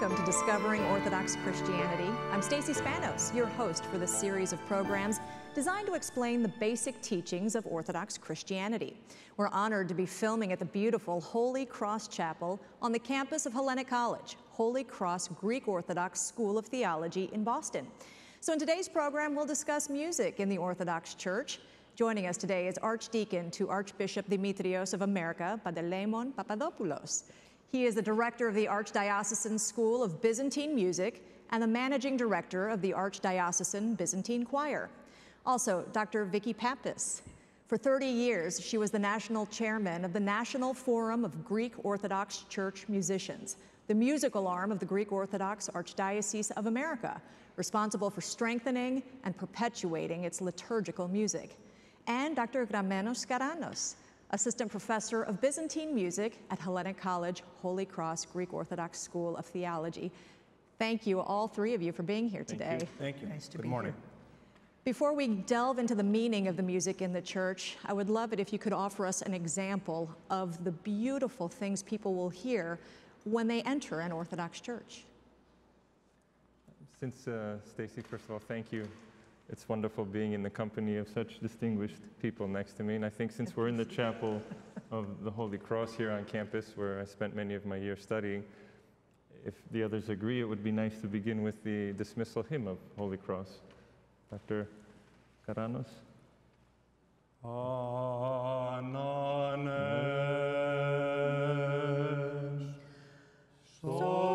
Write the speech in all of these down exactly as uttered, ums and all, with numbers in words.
Welcome to Discovering Orthodox Christianity. I'm Stacey Spanos, your host for this series of programs designed to explain the basic teachings of Orthodox Christianity. We're honored to be filming at the beautiful Holy Cross Chapel on the campus of Hellenic College, Holy Cross Greek Orthodox School of Theology in Boston. So in today's program, we'll discuss music in the Orthodox Church. Joining us today is Archdeacon to Archbishop Dimitrios of America, Panteleimon Papadopoulos. He is the director of the Archdiocesan School of Byzantine Music and the managing director of the Archdiocesan Byzantine Choir. Also, Doctor Vicki Pappas. For thirty years, she was the national chairman of the National Forum of Greek Orthodox Church Musicians, the musical arm of the Greek Orthodox Archdiocese of America, responsible for strengthening and perpetuating its liturgical music. And Doctor Grammenos Karanos, assistant professor of Byzantine music at Hellenic College, Holy Cross Greek Orthodox School of Theology. Thank you, all three of you, for being here today. Thank you. Thank you. Nice to be here. Good morning. Before we delve into the meaning of the music in the church, I would love it if you could offer us an example of the beautiful things people will hear when they enter an Orthodox church. Since, uh, Stacey, first of all, thank you. It's wonderful being in the company of such distinguished people next to me. And I think since we're in the chapel of the Holy Cross here on campus, where I spent many of my years studying, if the others agree, it would be nice to begin with the dismissal hymn of Holy Cross. Doctor Karanos. Ananes, so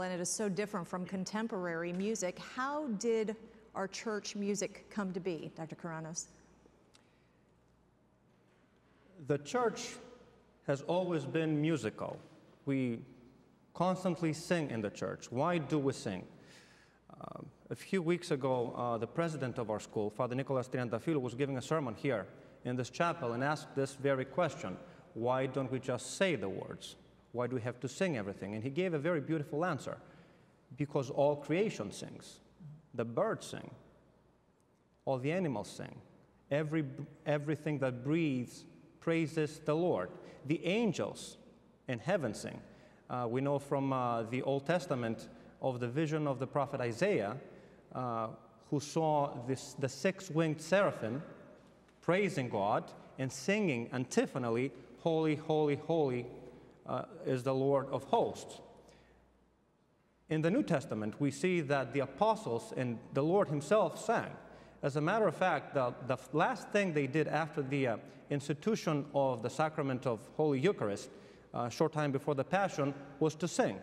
and it is so different from contemporary music. How did our church music come to be, Doctor Karanos? The church has always been musical. We constantly sing in the church. Why do we sing? Uh, a few weeks ago, uh, the president of our school, Father Nicholas Triantafilo, was giving a sermon here in this chapel and asked this very question: why don't we just say the words? Why do we have to sing everything? And he gave a very beautiful answer. Because all creation sings. The birds sing. All the animals sing. Every, everything that breathes praises the Lord. The angels in heaven sing. Uh, we know from uh, the Old Testament of the vision of the prophet Isaiah, uh, who saw this, the six-winged seraphim praising God and singing antiphonally, holy, holy, holy, Uh, is the Lord of hosts. In the New Testament, we see that the apostles and the Lord himself sang. As a matter of fact, the, the last thing they did after the uh, institution of the sacrament of Holy Eucharist, a uh, short time before the Passion, was to sing.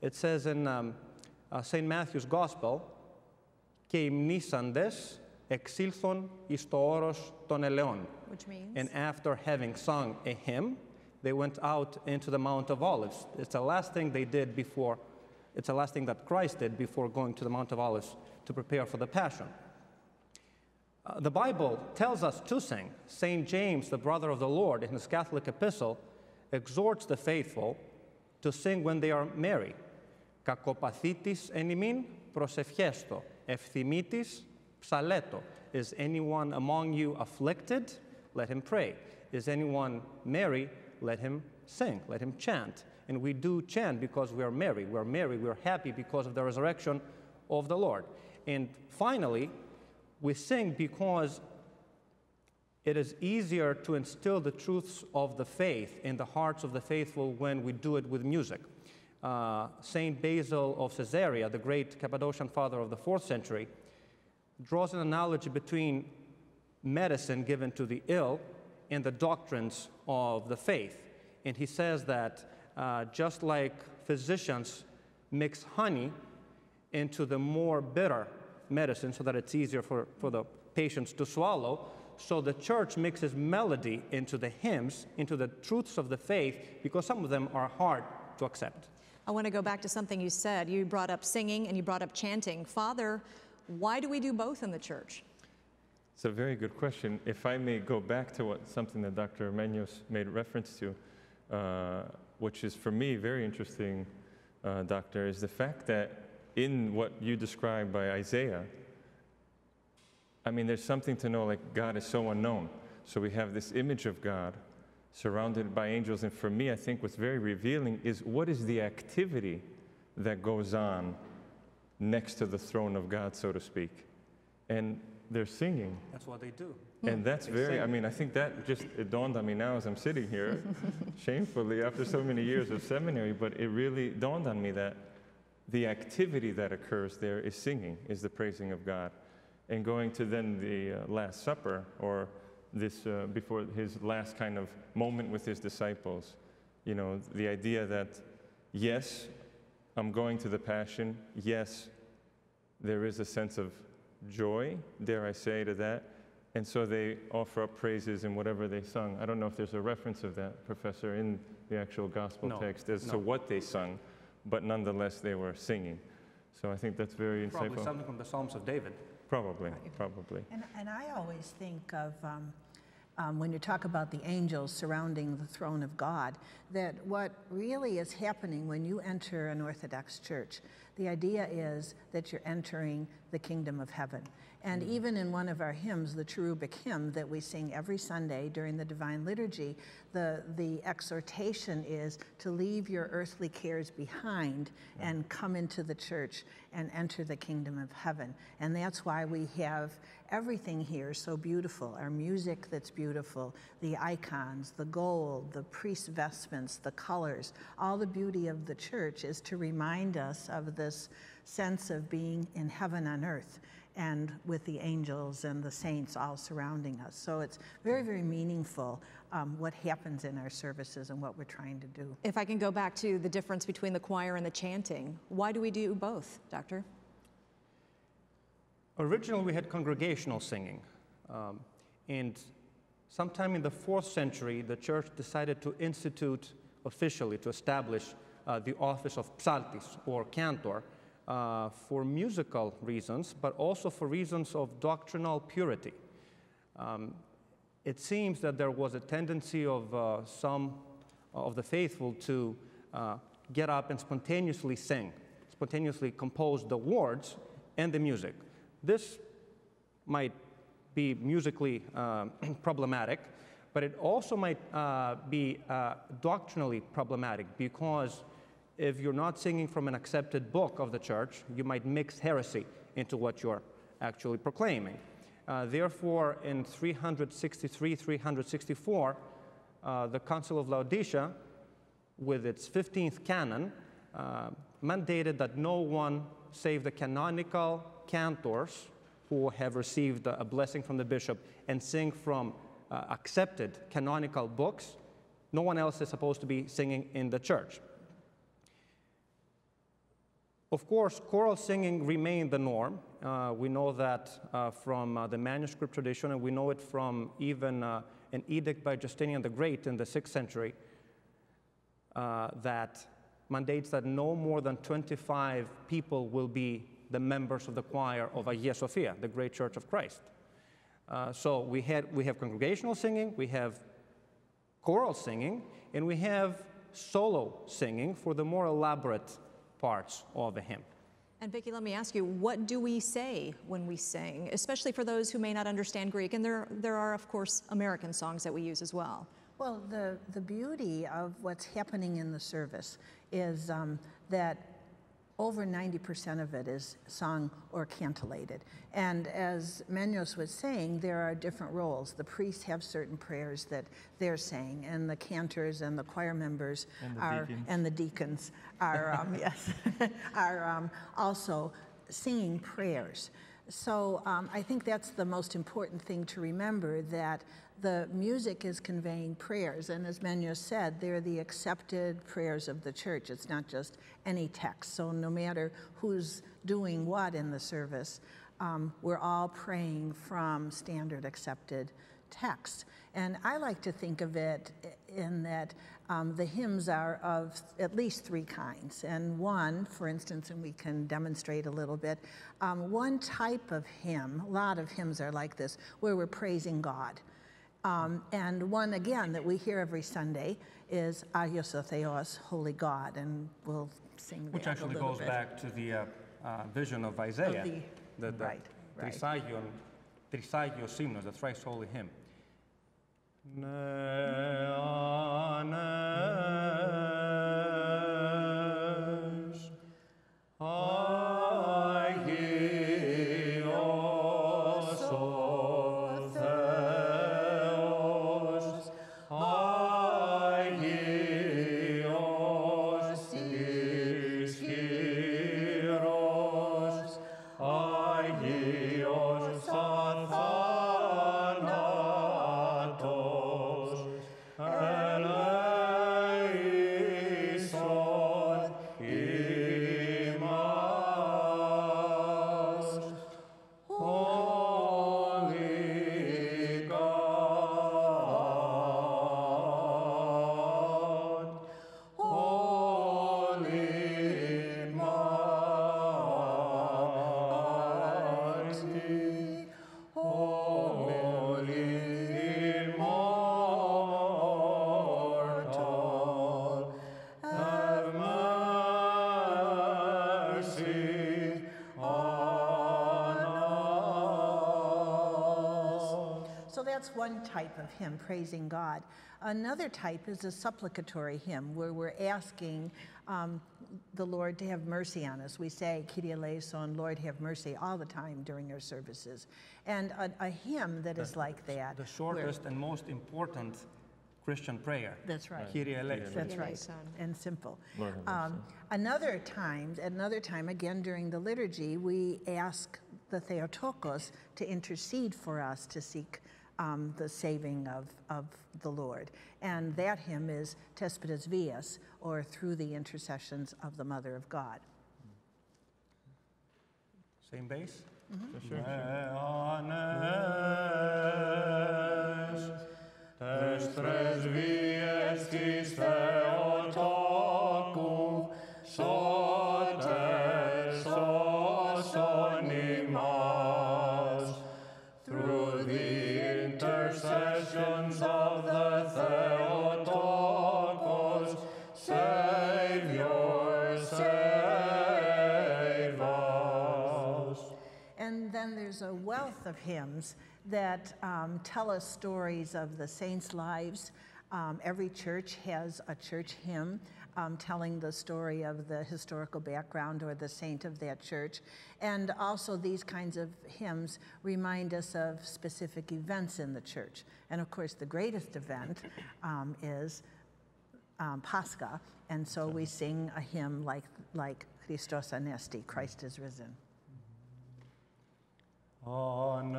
It says in um, uh, Saint Matthew's Gospel, «Και υμνήσαντες εξήλθον εις το όρος των ελαιών». Which means? And after having sung a hymn, they went out into the Mount of Olives. It's the last thing they did before, it's the last thing that Christ did before going to the Mount of Olives to prepare for the Passion. Uh, the Bible tells us to sing. Saint James, the brother of the Lord, in his Catholic epistle, exhorts the faithful to sing when they are merry. Kakopathitis enimin prosefiesto, ephthymitis psaleto. Is anyone among you afflicted? Let him pray. Is anyone merry? Let him sing, let him chant. And we do chant because we are merry. We are merry, we are happy because of the resurrection of the Lord. And finally, we sing because it is easier to instill the truths of the faith in the hearts of the faithful when we do it with music. Uh, Saint Basil of Caesarea, the great Cappadocian father of the fourth century, draws an analogy between medicine given to the ill in the doctrines of the faith. And he says that uh, just like physicians mix honey into the more bitter medicine so that it's easier for, for the patients to swallow, so the church mixes melody into the hymns, into the truths of the faith, because some of them are hard to accept. I want to go back to something you said. You brought up singing and you brought up chanting. Father, why do we do both in the church? It's a very good question. If I may go back to what, something that Doctor Menos made reference to, uh, which is for me very interesting, uh, Doctor, is the fact that in what you described by Isaiah, I mean, there's something to know, like, God is so unknown. So we have this image of God surrounded by angels. And for me, I think what's very revealing is what is the activity that goes on next to the throne of God, so to speak. And they're singing. That's what they do. And that's very, I mean, I think that just, it dawned on me now as I'm sitting here, shamefully, after so many years of seminary, but it really dawned on me that the activity that occurs there is singing, is the praising of God. And going to then the uh, Last Supper, or this, uh, before his last kind of moment with his disciples, you know, the idea that, yes, I'm going to the Passion, yes, there is a sense of joy, dare I say, to that, and so they offer up praises in whatever they sung. I don't know if there's a reference of that, Professor, in the actual gospel no, text as no. to what they sung, but nonetheless they were singing. So I think that's very Probably insightful. Probably something from the Psalms of David. Probably, probably. And, and I always think of, um, um, when you talk about the angels surrounding the throne of God, that what really is happening when you enter an Orthodox church, the idea is that you're entering the kingdom of heaven. And mm-hmm. even in one of our hymns, the cherubic hymn that we sing every Sunday during the Divine Liturgy, the, the exhortation is to leave your earthly cares behind mm-hmm. and come into the church and enter the kingdom of heaven. And that's why we have everything here so beautiful, our music that's beautiful, the icons, the gold, the priest's vestments, the colors. All the beauty of the church is to remind us of this sense of being in heaven on earth, and with the angels and the saints all surrounding us. So it's very, very meaningful um, what happens in our services and what we're trying to do. If I can go back to the difference between the choir and the chanting, why do we do both, Doctor? Originally, we had congregational singing. Um, and sometime in the fourth century, the church decided to institute officially, to establish uh, the office of psaltis, or cantor, Uh, for musical reasons, but also for reasons of doctrinal purity. Um, it seems that there was a tendency of uh, some of the faithful to uh, get up and spontaneously sing, spontaneously compose the words and the music. This might be musically uh, problematic, but it also might uh, be uh, doctrinally problematic, because if you're not singing from an accepted book of the church, you might mix heresy into what you're actually proclaiming. Uh, therefore, in three sixty-three, three sixty-four, uh, the Council of Laodicea, with its fifteenth canon, uh, mandated that no one save the canonical cantors who have received a blessing from the bishop and sing from uh, accepted canonical books. No one else is supposed to be singing in the church. Of course, choral singing remained the norm. Uh, we know that uh, from uh, the manuscript tradition, and we know it from even uh, an edict by Justinian the Great in the sixth century uh, that mandates that no more than twenty-five people will be the members of the choir of Hagia Sophia, the Great Church of Christ. Uh, so we, had, we have congregational singing, we have choral singing, and we have solo singing for the more elaborate parts of the hymn. And Vicki, let me ask you, what do we say when we sing, especially for those who may not understand Greek? And there, there are, of course, American songs that we use as well. Well, the, the beauty of what's happening in the service is um, that over ninety percent of it is sung or cantilated. And as Menos was saying, there are different roles. The priests have certain prayers that they're saying, and the cantors and the choir members and the are, deacons. and the deacons are, um, yes, are um, also singing prayers. So um, I think that's the most important thing to remember, that the music is conveying prayers, and as Menyo said, they're the accepted prayers of the church. It's not just any text, so no matter who's doing what in the service, um, we're all praying from standard accepted text. And I like to think of it in that um, the hymns are of at least three kinds. And one, for instance, and we can demonstrate a little bit, um, one type of hymn, a lot of hymns are like this, where we're praising God. Um, and one, again, that we hear every Sunday is Agios o Theos, Holy God, and we'll sing that. Which actually goes bit. back to the uh, uh, vision of Isaiah, of the, the, the right, Trisagion, right. Trisagios Hymnos, the thrice holy hymn. Ne anes, Agios ο Θεός, Αιγύος εις χειρός, Αιγύος σαν θάνατος. One type of hymn, praising God. Another type is a supplicatory hymn, where we're asking um, the Lord to have mercy on us. We say, Kyrie eleison, Lord have mercy, all the time during our services. And a, a hymn that the, is like that. The shortest where, and most important Christian prayer. That's right. Kyrie eleison. That's right, and simple. Um, another time, another time, again during the liturgy, we ask the Theotokos to intercede for us to seek Um, the saving of, of the Lord. And that hymn is Tespedes Vias, or Through the Intercessions of the Mother of God. Same bass? Mm-hmm. Sure, a wealth of hymns that um, tell us stories of the saints' lives. Um, every church has a church hymn um, telling the story of the historical background or the saint of that church. And also these kinds of hymns remind us of specific events in the church. And of course the greatest event um, is um, Pascha, and so we sing a hymn like, like Christos Anesti, Christ is risen. Ane,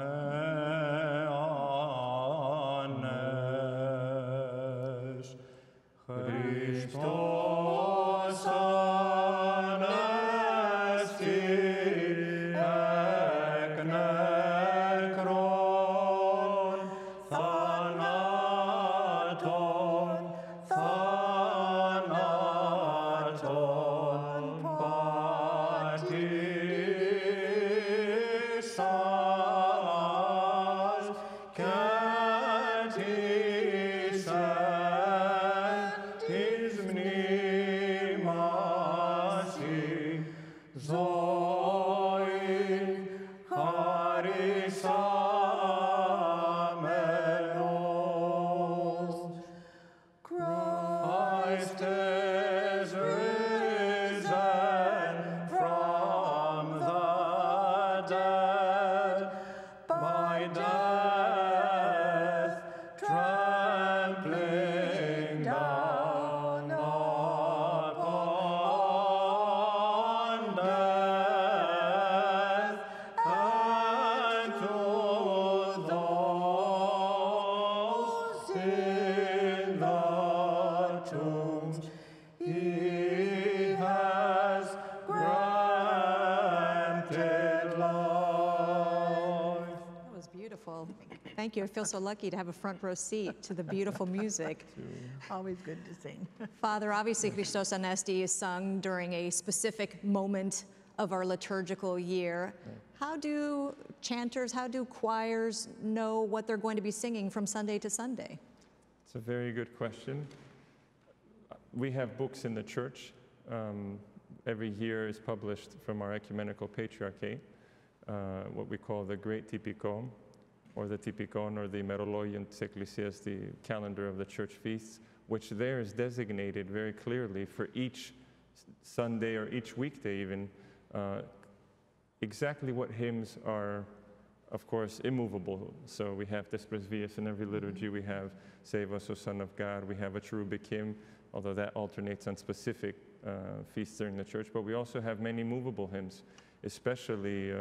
anes, Christos anesti, ek nekron thanaton, thanaton patissan. He has granted life. That was beautiful. Thank you. I feel so lucky to have a front row seat to the beautiful music. Always good to sing. Father, obviously Christos Anesti is sung during a specific moment of our liturgical year. Right. How do chanters, how do choirs know what they're going to be singing from Sunday to Sunday? It's a very good question. We have books in the church. Um, every year is published from our Ecumenical Patriarchate, uh, what we call the Great Typikon, or the Typikon, or the Merologion της Εκκλησίας, the calendar of the church feasts, which there is designated very clearly for each Sunday or each weekday even, uh, exactly what hymns are, of course, immovable. So we have Vespers Vias in every liturgy. We have Save Us, O Son of God. We have a Cherubic hymn, although that alternates on specific uh, feasts during the church. But we also have many movable hymns, especially uh,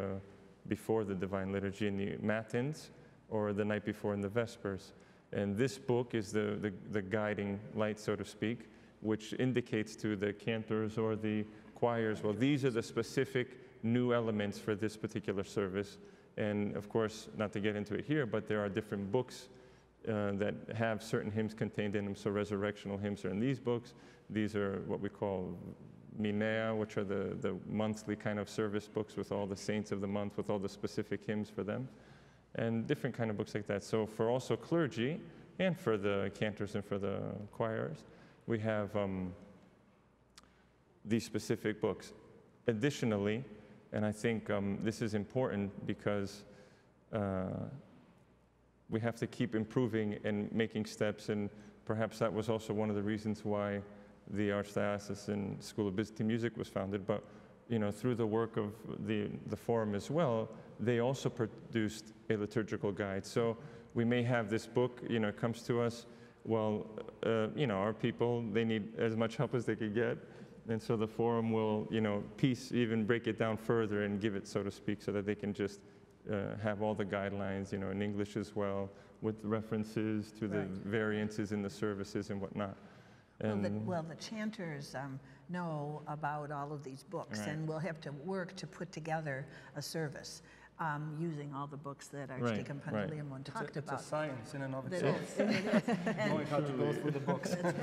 before the Divine Liturgy in the Matins or the night before in the Vespers. And this book is the, the, the guiding light, so to speak, which indicates to the cantors or the choirs, well, these are the specific new elements for this particular service. And of course, not to get into it here, but there are different books uh, that have certain hymns contained in them. So resurrectional hymns are in these books. These are what we call Minea, which are the, the monthly kind of service books with all the saints of the month, with all the specific hymns for them, and different kind of books like that. So for also clergy and for the cantors and for the choirs, we have um, these specific books. Additionally, and I think um, this is important because uh, we have to keep improving and making steps, and perhaps that was also one of the reasons why the Archdiocesan School of Byzantine Music was founded. But you know, through the work of the, the Forum as well, they also produced a liturgical guide. So we may have this book, you know, it comes to us, well, uh, you know, our people, they need as much help as they could get. And so the Forum will, you know, piece, even break it down further and give it, so to speak, so that they can just uh, have all the guidelines, you know, in English as well, with references to the right. variances in the services and whatnot. And well, the, well, the chanters um, know about all of these books, right. and we'll have to work to put together a service um, using all the books that Archdeacon right. Panteleimon right. talked it's a, it's about. It's a science in and of itself. It is. It is. And knowing how to go through the books. Right.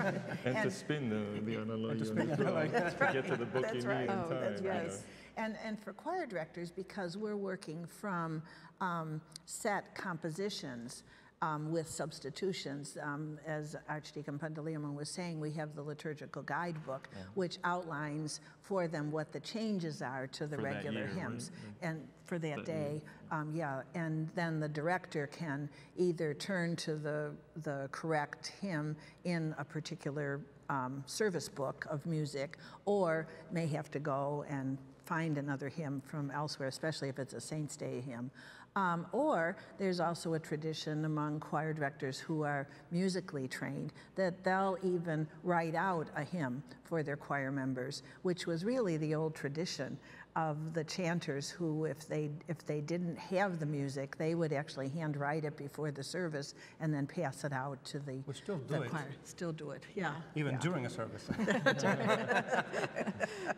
And, and to spin the, the analogy to, spin the right. to get to the book that's you right. need oh, in time. That's right. Yes. And, and for choir directors, because we're working from um, set compositions, Um, with substitutions, um, as Archdeacon Panteleimon was saying, we have the liturgical guidebook, yeah. which outlines for them what the changes are to the for regular year, hymns, right? and for that, that day, um, yeah. And then the director can either turn to the the correct hymn in a particular um, service book of music, or may have to go and find another hymn from elsewhere, especially if it's a Saints' Day hymn. Um, or there's also a tradition among choir directors who are musically trained that they'll even write out a hymn for their choir members, which was really the old tradition of the chanters who, if they if they didn't have the music, they would actually handwrite it before the service and then pass it out to the, we still do the it. choir. Still do it, yeah. Even yeah. during a service.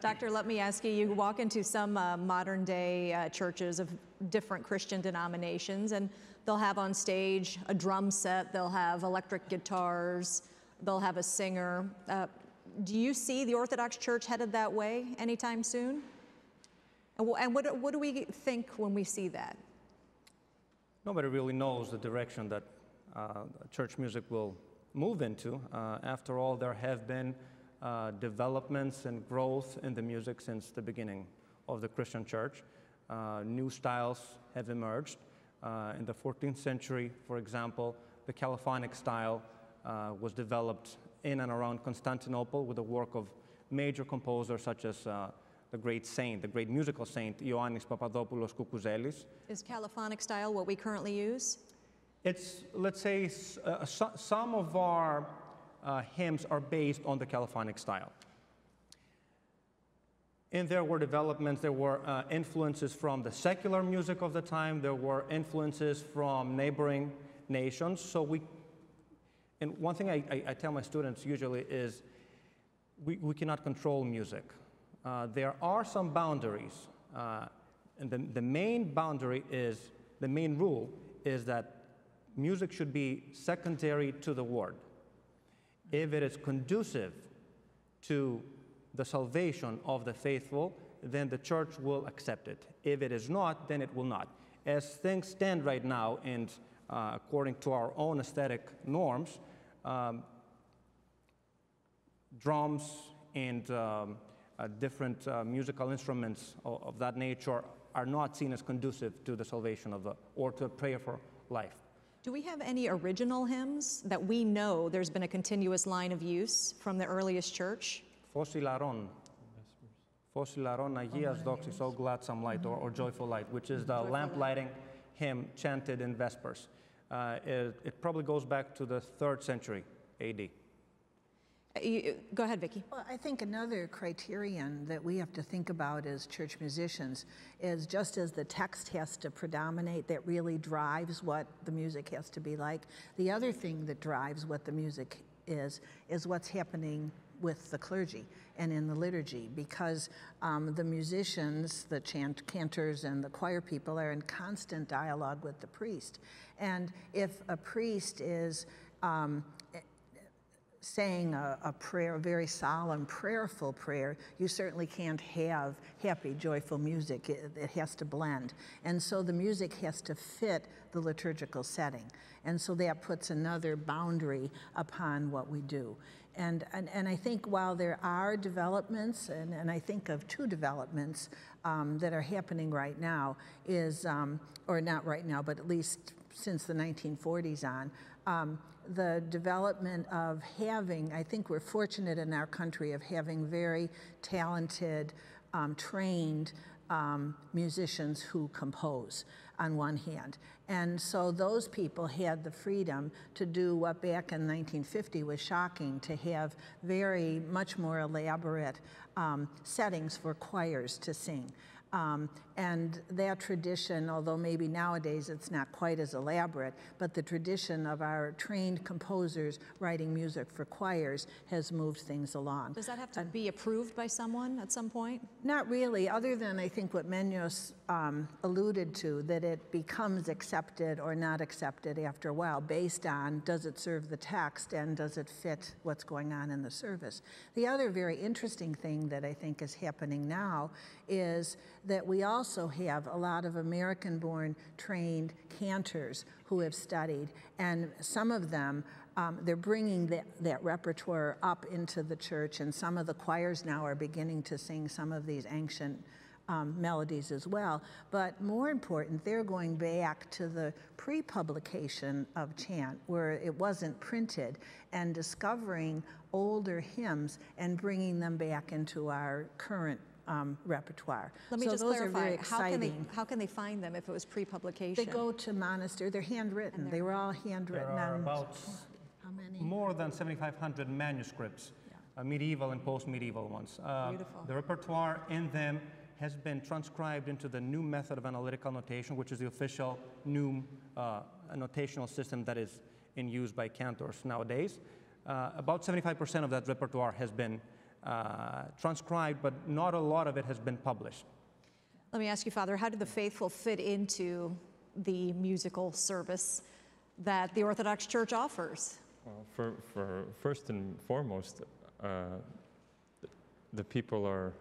Doctor, let me ask you, you walk into some uh, modern day uh, churches of different Christian denominations, and they'll have on stage a drum set, they'll have electric guitars, they'll have a singer. Uh, do you see the Orthodox Church headed that way anytime soon? And what, what do we think when we see that? Nobody really knows the direction that uh, church music will move into. Uh, after all, there have been uh, developments and growth in the music since the beginning of the Christian church. Uh, new styles have emerged. Uh, in the fourteenth century, for example, the Caliphonic style uh, was developed in and around Constantinople with the work of major composers such as uh, the great saint, the great musical saint, Ioannis Papadopoulos Kukuzelis. Is Caliphonic style what we currently use? It's, let's say, uh, so, some of our uh, hymns are based on the Caliphonic style. And there were developments, there were uh, influences from the secular music of the time, there were influences from neighboring nations. So we, and one thing I, I, I tell my students usually is, we, we cannot control music. Uh, there are some boundaries, uh, and the, the main boundary is, the main rule is that music should be secondary to the word. If it is conducive to the salvation of the faithful, then the church will accept it. If it is not, then it will not. As things stand right now, and uh, according to our own aesthetic norms, um, drums and um, uh, different uh, musical instruments of, of that nature are not seen as conducive to the salvation of the, or to a prayerful life. Do we have any original hymns that we know there's been a continuous line of use from the earliest church? Fosilaron. Fosilaron Agias Doxis, O Gladsome Light, or, or Joyful Light, which is the lamp lighting hymn chanted in Vespers. Uh, it, it probably goes back to the third century A D. Uh, you, go ahead, Vicki. Well, I think another criterion that we have to think about as church musicians is, just as the text has to predominate, that really drives what the music has to be like, the other thing that drives what the music is, is what's happening with the clergy and in the liturgy, because um, the musicians, the chant cantors and the choir people are in constant dialogue with the priest. And if a priest is um, saying a, a prayer, a very solemn, prayerful prayer, you certainly can't have happy, joyful music. It, it has to blend. And so the music has to fit the liturgical setting. And so that puts another boundary upon what we do. And, and, and I think while there are developments, and, and I think of two developments um, that are happening right now is, um, or not right now, but at least since the nineteen forties on, um, the development of having, I think we're fortunate in our country of having very talented, um, trained um, musicians who compose on one hand. And so those people had the freedom to do what back in nineteen fifty was shocking, to have very much more elaborate um, settings for choirs to sing. Um, and that tradition, although maybe nowadays it's not quite as elaborate, but the tradition of our trained composers writing music for choirs has moved things along. Does that have to uh, be approved by someone at some point? Not really, other than I think what Menos um, alluded to, that it becomes accepted or not accepted after a while based on does it serve the text and does it fit what's going on in the service. The other very interesting thing that I think is happening now is that we also have a lot of American-born trained cantors who have studied, and some of them, um, they're bringing that, that repertoire up into the church, and some of the choirs now are beginning to sing some of these ancient Um, melodies as well. But more important, they're going back to the pre-publication of chant, where it wasn't printed, and discovering older hymns and bringing them back into our current Um, repertoire. Let me so just clarify, how can, they, how can they find them if it was pre-publication? They go to monastery, they're handwritten, they're they were all handwritten. There are about how many? More than seventy-five hundred manuscripts, yeah. uh, medieval and post-medieval ones. Uh, Beautiful. The repertoire in them has been transcribed into the new method of analytical notation, which is the official new uh, notational system that is in use by cantors nowadays. Uh, about seventy-five percent of that repertoire has been Uh, transcribed, but not a lot of it has been published. Let me ask you, Father, how do the faithful fit into the musical service that the Orthodox Church offers? Well, for, for first and foremost, uh, the people are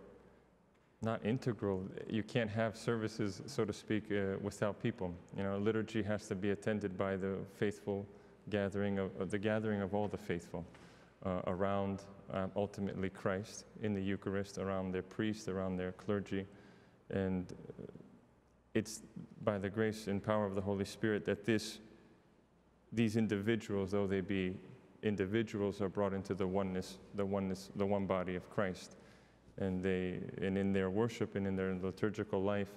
not integral. You can't have services, so to speak, uh, without people. You know, liturgy has to be attended by the faithful gathering of, of the gathering of all the faithful uh, around. Um, ultimately Christ in the Eucharist, around their priests, around their clergy. And uh, it's by the grace and power of the Holy Spirit that this, these individuals, though they be individuals, are brought into the oneness, the oneness, the one body of Christ. And, they, and in their worship and in their liturgical life,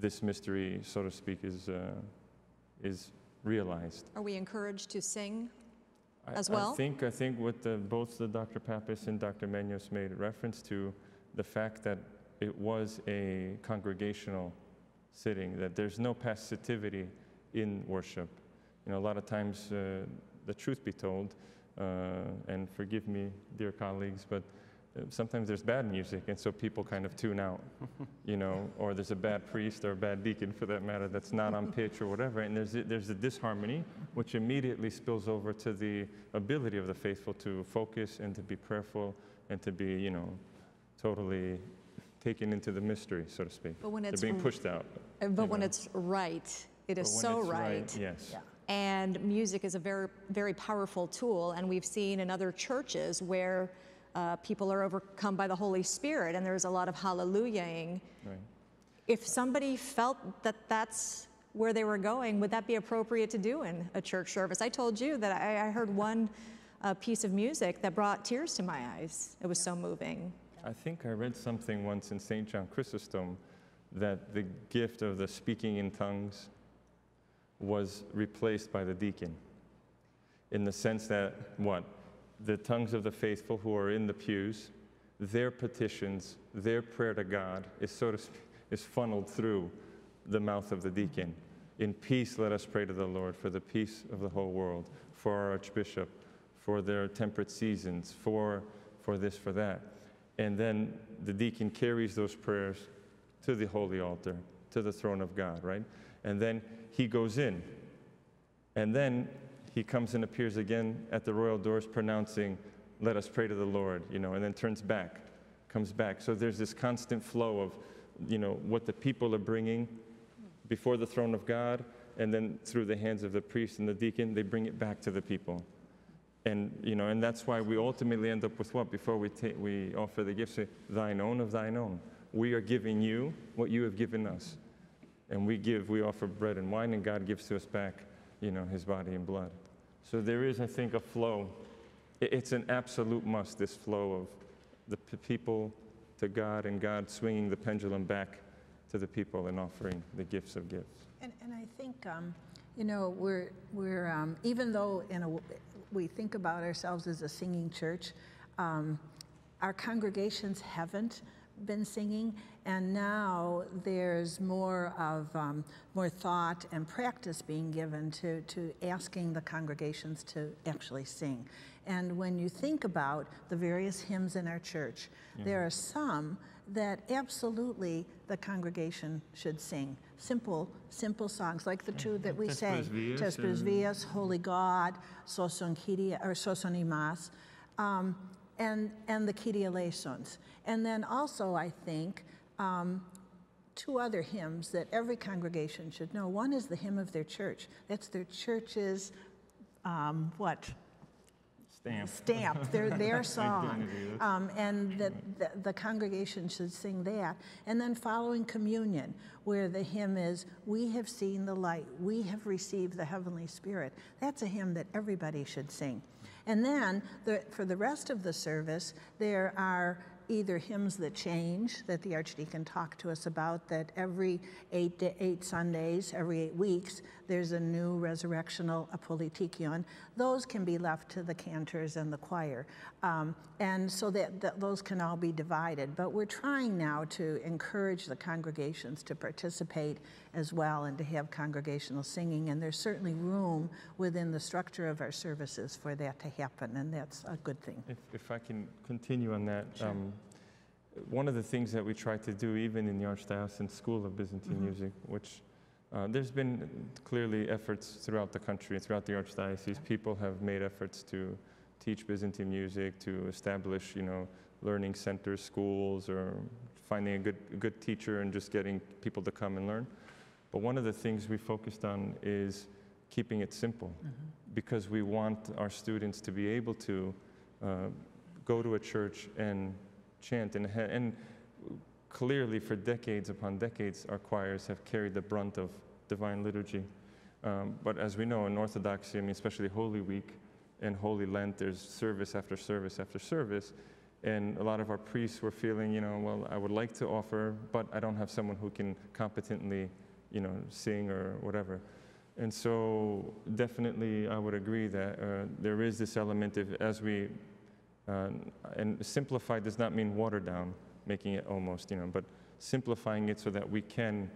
this mystery, so to speak, is, uh, is realized. Are we encouraged to sing? As well? I think, I think what the, both the Doctor Pappas and Doctor Menos made reference to, the fact that it was a congregational sitting, that there's no passivity in worship. You know, a lot of times, uh, the truth be told, uh, and forgive me, dear colleagues, but sometimes there's bad music, and so people kind of tune out, you know, or there's a bad priest or a bad deacon, for that matter, that's not on pitch or whatever, and there's a, there's a disharmony, which immediately spills over to the ability of the faithful to focus and to be prayerful and to be, you know, totally taken into the mystery, so to speak. But when it's They're being pushed out. But when know. it's right, it is so right. right. Yes. Yeah. And music is a very, very powerful tool, and we've seen in other churches where Uh, people are overcome by the Holy Spirit, and there's a lot of hallelujahing. Right. If somebody felt that that's where they were going, would that be appropriate to do in a church service? I told you that I, I heard one uh, piece of music that brought tears to my eyes. It was so moving. I think I read something once in Saint John Chrysostom that the gift of the speaking in tongues was replaced by the deacon, in the sense that, what? The tongues of the faithful who are in the pews, their petitions, their prayer to God is, so to speak, is funneled through the mouth of the deacon. In peace, let us pray to the Lord for the peace of the whole world, for our archbishop, for their temperate seasons, for, for this, for that. And then the deacon carries those prayers to the holy altar, to the throne of God, right? And then he goes in, and then he comes and appears again at the royal doors pronouncing, let us pray to the Lord, you know, and then turns back, comes back. So there's this constant flow of, you know, what the people are bringing before the throne of God, and then through the hands of the priest and the deacon, they bring it back to the people. And, you know, and that's why we ultimately end up with what? Before we, we offer the gifts, thine own of thine own. We are giving you what you have given us. And we give, we offer bread and wine, and God gives to us back, you know, his body and blood. So there is, I think, a flow. It's an absolute must, this flow of the people to God and God swinging the pendulum back to the people and offering the gifts of gifts. And, and I think, um, you know, we're, we're um, even though in a, we think about ourselves as a singing church, um, our congregations haven't been singing, and now there's more of um, more thought and practice being given to to asking the congregations to actually sing. And when you think about the various hymns in our church, mm-hmm. there are some that absolutely the congregation should sing. Simple, simple songs like the two that we Tes sang: "Tes Presvias," "Holy God," "Soson Kyrie" or "Soson Imas." Um, And, and the Kyrie eleisons. And then also, I think, um, two other hymns that every congregation should know. One is the hymn of their church. That's their church's, um, what? Stamp. Stamp, their, their song. Um, and the, the, the congregation should sing that. And then following communion, where the hymn is, we have seen the light, we have received the heavenly spirit. That's a hymn that everybody should sing. And then, the, for the rest of the service, there are either hymns that change, that the Archdeacon talked to us about, that every eight, to eight Sundays, every eight weeks, there's a new resurrectional apolitikion. Those can be left to the cantors and the choir. Um, and so that, that those can all be divided. But we're trying now to encourage the congregations to participate as well and to have congregational singing. And there's certainly room within the structure of our services for that to happen. And that's a good thing. If, if I can continue on that. Sure. Um, One of the things that we try to do, even in the Archdiocesan School of Byzantine mm-hmm. Music, which uh, there's been clearly efforts throughout the country, throughout the Archdiocese, okay. people have made efforts to teach Byzantine music, to establish, you know, learning centers, schools, or finding a good, good teacher and just getting people to come and learn. But one of the things we focused on is keeping it simple, mm-hmm. because we want our students to be able to uh, go to a church and chant, and, and clearly for decades upon decades, our choirs have carried the brunt of divine liturgy. Um, but as we know, in Orthodoxy, I mean, especially Holy Week and Holy Lent, there's service after service after service, and a lot of our priests were feeling, you know, well, I would like to offer, but I don't have someone who can competently, you know, sing or whatever. And so definitely I would agree that uh, there is this element of, as we Uh, and simplify does not mean watered down, making it almost, you know, but simplifying it so that we can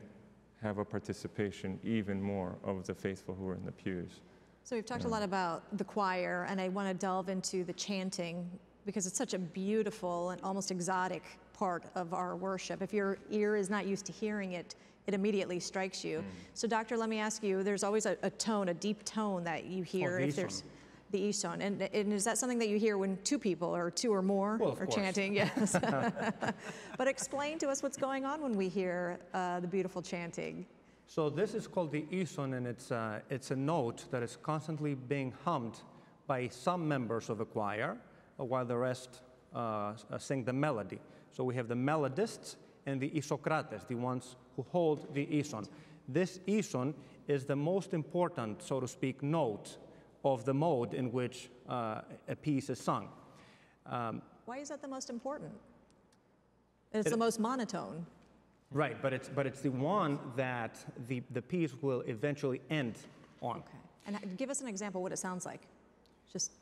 have a participation even more of the faithful who are in the pews. So we've talked you know. a lot about the choir, and I want to delve into the chanting because it's such a beautiful and almost exotic part of our worship. If your ear is not used to hearing it, it immediately strikes you. Mm. So, Doctor, let me ask you, there's always a, a tone, a deep tone that you hear. Well, if there's one. The E-tone. And, and is that something that you hear when two people or two or more well, are course. chanting? Yes. But explain to us what's going on when we hear uh, the beautiful chanting. So this is called the E-tone, and it's, uh, it's a note that is constantly being hummed by some members of a choir while the rest uh, sing the melody. So we have the melodists and the isokrates, the ones who hold the E-tone. This E-tone is the most important, so to speak, note of the mode in which uh, a piece is sung. Um, Why is that the most important? It's it, the most monotone. Right, but it's, but it's the one that the, the piece will eventually end on. Okay. And give us an example what it sounds like. Just.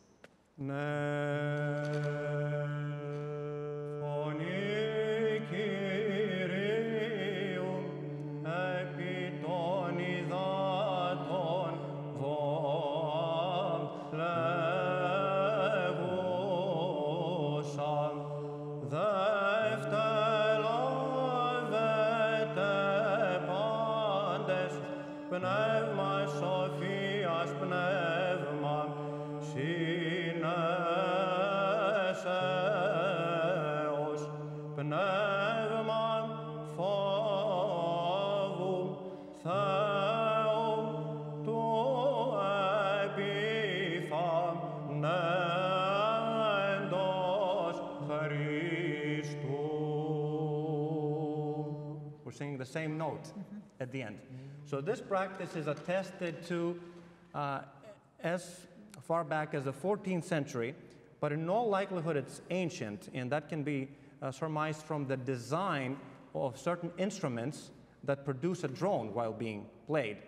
The same note mm-hmm. at the end. Mm-hmm. So this practice is attested to uh, as far back as the fourteenth century, but in all likelihood it's ancient, and that can be uh, surmised from the design of certain instruments that produce a drone while being played.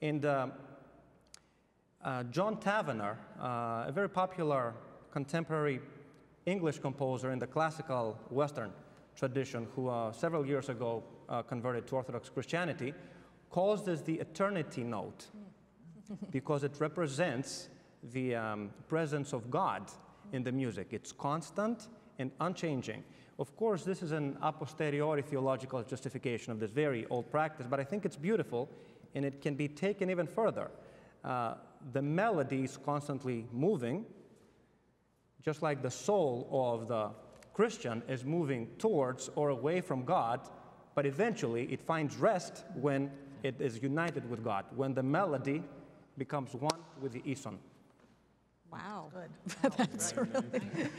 And uh, uh, John Tavener, uh, a very popular contemporary English composer in the classical Western tradition, who uh, several years ago Uh, converted to Orthodox Christianity, calls this the eternity note because it represents the um, presence of God in the music. It's constant and unchanging. Of course, this is an a posteriori theological justification of this very old practice, but I think it's beautiful, and it can be taken even further. Uh, the melody is constantly moving, just like the soul of the Christian is moving towards or away from God, but eventually it finds rest when it is united with God, when the melody becomes one with the E-tone. Wow. Good. That's right. Really.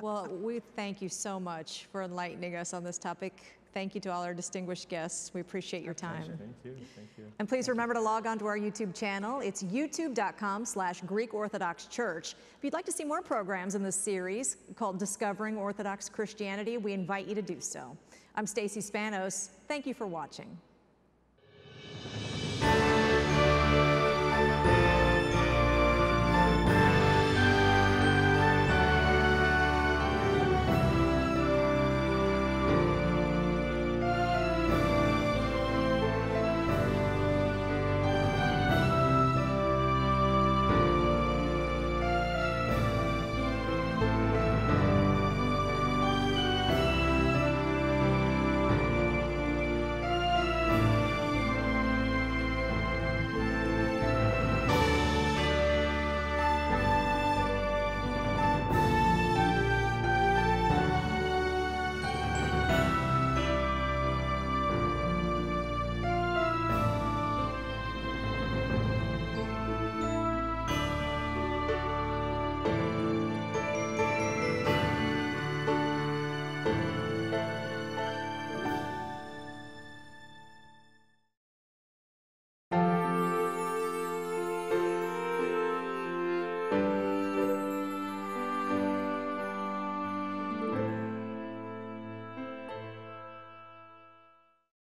Well, we thank you so much for enlightening us on this topic. Thank you to all our distinguished guests. We appreciate your time. Thank you. Thank you. And please remember to log on to our YouTube channel. It's youtube.com slash Greek Orthodox Church. If you'd like to see more programs in this series called Discovering Orthodox Christianity, we invite you to do so. I'm Stacey Spanos. Thank you for watching.